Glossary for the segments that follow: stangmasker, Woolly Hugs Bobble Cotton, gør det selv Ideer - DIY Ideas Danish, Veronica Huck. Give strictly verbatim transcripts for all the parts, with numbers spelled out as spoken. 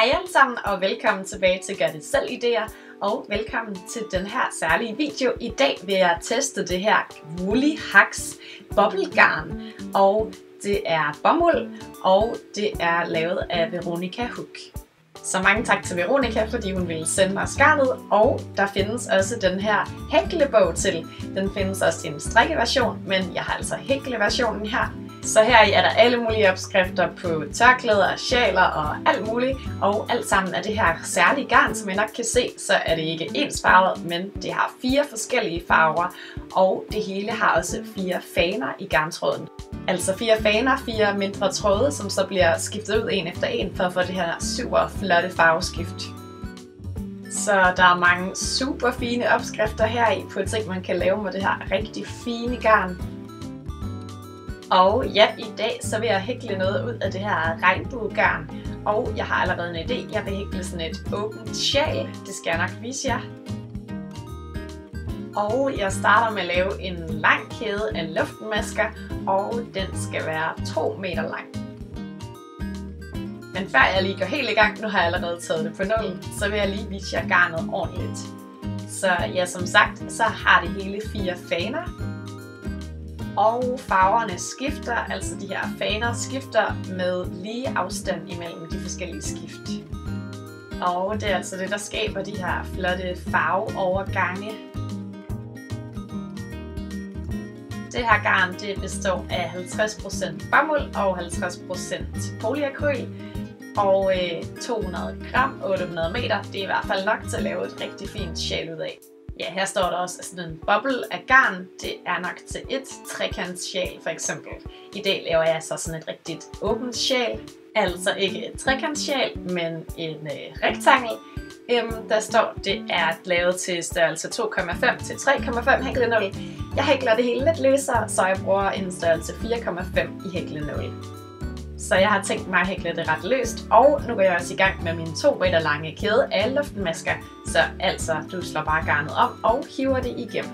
Hej alle sammen og velkommen tilbage til Gør Det Selv Ideer, og velkommen til den her særlige video. I dag vil jeg teste det her Woolly Hugs Bobble Garn, og det er bomuld, og det er lavet af Veronica Huck. Så mange tak til Veronica, fordi hun ville sende mig skarnet, og der findes også den her hæklebog til. Den findes også i en strikkeversion, men jeg har altså hækleversionen her. Så her er der alle mulige opskrifter på tørklæder, sjaler og alt muligt. Og alt sammen er det her særlige garn, som I nok kan se, så er det ikke ensfarvet, men det har fire forskellige farver. Og det hele har også fire faner i garntråden. Altså fire faner, fire mindre tråde, som så bliver skiftet ud en efter en for at få det her super flotte farveskift. Så der er mange super fine opskrifter her i på ting, man kan lave med det her rigtig fine garn. Og ja, i dag så vil jeg hækle noget ud af det her regnbuegarn, og jeg har allerede en idé. Jeg vil hækle sådan et åbent sjal, det skal jeg nok vise jer. Og jeg starter med at lave en lang kæde af luftmasker, og den skal være to meter lang. Men før jeg lige går helt i gang, nu har jeg allerede taget det på nullen, så vil jeg lige vise jer garnet ordentligt. Så ja, som sagt, så har det hele fire faner. Og farverne skifter, altså de her faner skifter med lige afstand imellem de forskellige skift. Og det er altså det, der skaber de her flotte farveovergange. Det her garn det består af halvtreds procent bomuld og halvtreds procent polyakryl. Og to hundrede gram, otte hundrede meter, det er i hvert fald nok til at lave et rigtig fint sjal ud af. Ja, her står der også sådan en boble af garn. Det er nok til et trekantssjal for eksempel. I dag laver jeg så sådan et rigtigt åbent sjal. Altså ikke et trekantssjal, men en øh, rektangel. Øhm, der står, det er lavet til størrelse to komma fem til tre komma fem hæklenål. Jeg hækler det hele lidt løsere, så jeg bruger en størrelse fire komma fem i hæklenål. Så jeg har tænkt mig at hækle det ret løst, og nu går jeg også i gang med min to meter lange kæde af luftmasker. Så altså, du slår bare garnet om og hiver det igennem.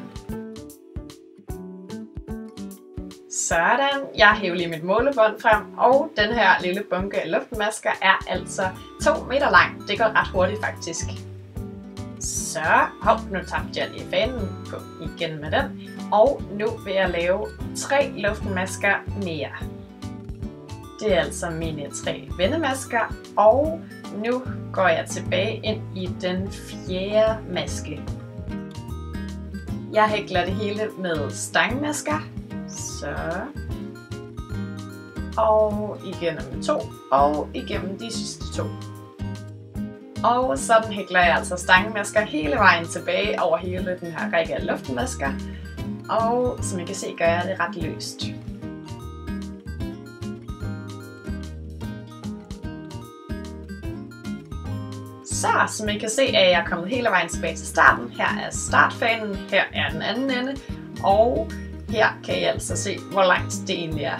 Sådan, jeg hæver lige mit målebånd frem, og den her lille bunke af luftmasker er altså to meter lang. Det går ret hurtigt faktisk. Så, hov, nu tabte jeg lige fanen på igen med den, og nu vil jeg lave tre luftmasker mere. Det er altså mine tre vendemasker, og nu går jeg tilbage ind i den fjerde maske. Jeg hækler det hele med stangmasker, så, og igennem to, og igennem de sidste to. Og sådan hækler jeg altså stangmasker hele vejen tilbage over hele den her række af luftmasker, og som I kan se, gør jeg det ret løst. Så som I kan se, er jeg kommet hele vejen tilbage til starten. Her er startfanen, her er den anden ende, og her kan I altså se, hvor langt det egentlig er.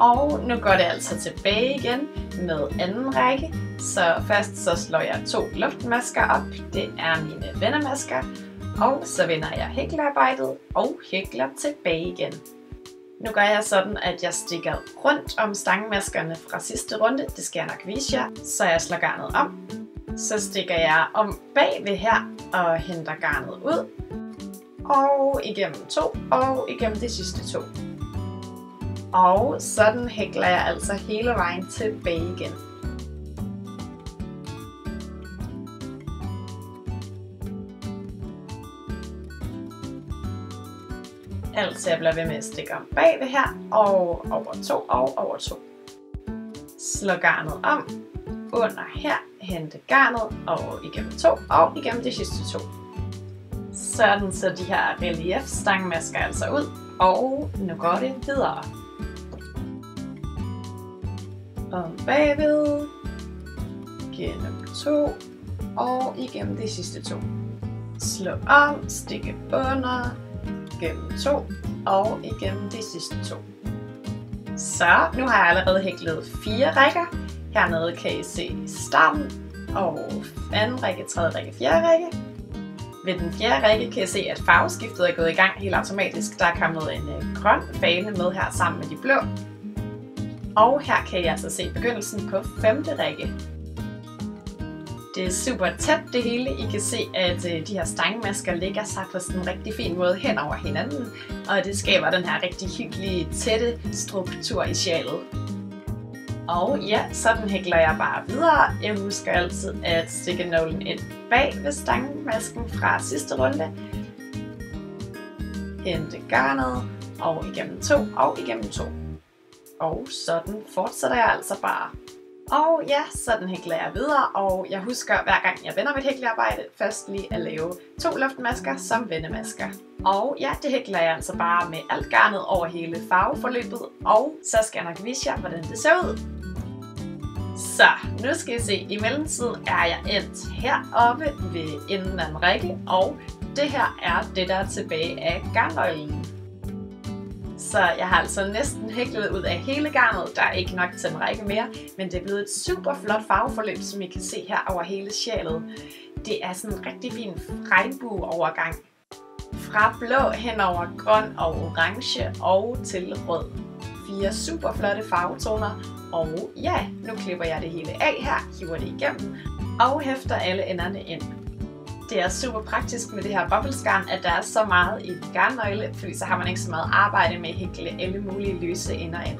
Og nu går det altså tilbage igen med anden række. Så først så slår jeg to luftmasker op, det er mine vendemasker, og så vender jeg hæklearbejdet og hækler tilbage igen. Nu gør jeg sådan, at jeg stikker rundt om stangmaskerne fra sidste runde, det skal jeg nok vise jer, så jeg slår garnet om. Så stikker jeg om bagved her og henter garnet ud, og igennem to, og igennem de sidste to. Og sådan hækler jeg altså hele vejen tilbage igen. Altså jeg bliver ved med at stikke om bagved her, og over to, og over to. Slå garnet om, under her, hente garnet, og igennem to, og igennem de sidste to. Sådan så de her reliefstangmasker altså ud, og nu går det videre. Om bagved, gennem to, og igennem de sidste to. Slå om, stikke under, igennem to, og igennem de sidste to. Så nu har jeg allerede hæklet fire rækker. Hernede kan I se starten, og anden række, tredje række, fjerde række. Ved den fjerde række kan I se, at farveskiftet er gået i gang helt automatisk. Der er kommet en grøn fane med her sammen med de blå. Og her kan I altså se begyndelsen på femte række. Det er super tæt det hele. I kan se, at de her stangmasker ligger sig på sådan en rigtig fin måde hen over hinanden. Og det skaber den her rigtig hyggelige, tætte struktur i sjalet. Og ja, sådan hækler jeg bare videre. Jeg husker altid at stikke nålen ind bag ved stangmasken fra sidste runde. Hente garnet, og igennem to, og igennem to. Og sådan fortsætter jeg altså bare. Og ja, sådan hækler jeg videre, og jeg husker hver gang jeg vender mit hæklearbejde, først lige at lave to luftmasker som vendemasker. Og ja, det hækler jeg altså bare med alt garnet over hele farveforløbet, og så skal jeg nok vise jer, hvordan det ser ud. Så, nu skal I se, i mellemtiden er jeg endt heroppe ved enden af en række, og det her er det, der er tilbage af garnnøglen. Så jeg har altså næsten hæklet ud af hele garnet, der er ikke nok til en række mere, men det er blevet et super flot farveforløb, som I kan se her over hele sjalet. Det er sådan en rigtig fin regnbueovergang. Fra blå hen over grøn og orange og til rød. Fire super flotte farvetoner, og ja, nu klipper jeg det hele af her, hiver det igennem og hæfter alle enderne ind. Det er super praktisk med det her bobbelsgarn, at der er så meget i garnnøgle, fordi så har man ikke så meget arbejde med at hækle alle mulige løse ender ind.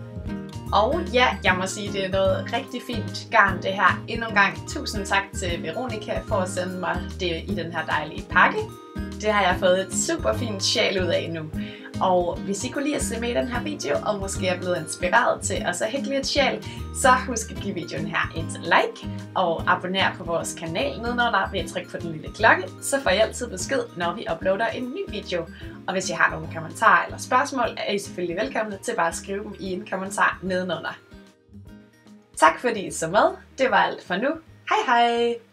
Og ja, jeg må sige, det er noget rigtig fint garn det her. Endnu en gang tusind tak til Veronica for at sende mig det i den her dejlige pakke. Det har jeg fået et super fint sjal ud af nu. Og hvis I kunne lide at se med i den her video, og måske er blevet inspireret til at så hækle et sjal, så husk at give videoen her et like, og abonner på vores kanal nedenunder ved at trykke på den lille klokke, så får I altid besked, når vi uploader en ny video. Og hvis I har nogle kommentarer eller spørgsmål, er I selvfølgelig velkomne til bare at skrive dem i en kommentar nedenunder. Tak fordi I så med. Det var alt for nu. Hej hej!